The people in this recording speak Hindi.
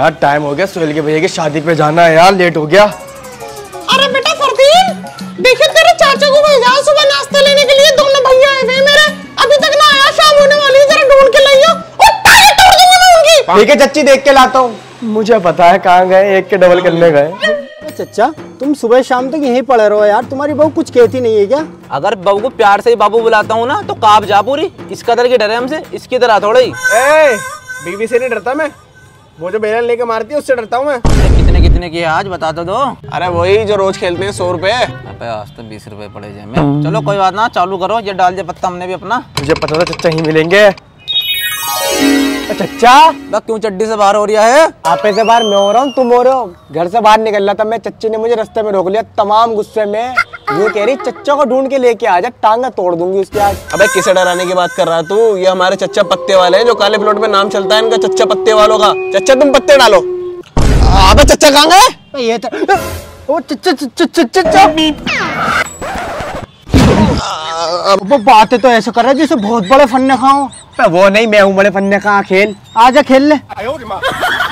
यार टाइम हो गया सोहेल के भैया की शादी पे जाना है यार, लेट हो गया। अरे बेटा फरदीन, देखिए तेरे चाचा को भेजा सुबह नाश्ता लेने के लिए, दोनों भैया आए हुए मेरे, अभी तक ना आया, शाम होने वाली है, जरा ढूंढ के लाइयो। ओ ताले तोड़ दूंगी मैं उनकी। ठीक है चाची, देख के लाता हूं। मुझे पता है कहां गए, एक के डबल करने गए। चाचा तुम सुबह शाम तक यहीं पड़े रहो यार, तुम्हारी बहू कुछ कहती नहीं है क्या? अगर बहू को प्यार से बाबू बुलाता हूँ ना तो काब जा पूरी, इस कदर के डर है हमसे, इसकी तरह थोड़ी। बीवी से नहीं डरता मैं, वो जो बेलन लेके मारती है उससे डरता हूँ मैं। कितने की है आज बता तो दो। अरे वही जो रोज खेलते हैं 100 रुपए। आज तो 20 रुपए पड़े जाए में। चलो कोई बात ना, चालू करो, ये डाल दे पत्ता हमने भी अपना। मुझे पता था चच्चा ही मिलेंगे। चच्चा क्यों चड्डी से बाहर हो रहा है? आपे से बाहर मैं हो रहा हूँ, तुम हो रहे हो। घर से बाहर निकल रहा था मैं, चच्चे ने मुझे रास्ते में रोक लिया, तमाम गुस्से में वो कह रही चच्चा को ढूंढ के लेके आ जा, टांगा तोड़ दूंगी उसके आज। अबे किसे डराने की बात कर रहा तू? ये हमारे चच्चा पत्ते वाले हैं, जो काले प्लॉट में नाम चलता है इनका, चच्चा पत्ते वालों का। चच्चा तुम पत्ते डालो। अबे चच्चा कहाँ गए? ये ओ चच्चा चच्चा चच्चा वो बातें तो ऐसे कर रहा है जैसे बहुत बड़े फन्ने खा हो। वो नहीं, मैं हूँ बड़े फन्ने खा, खेल आ जा, खेल ले।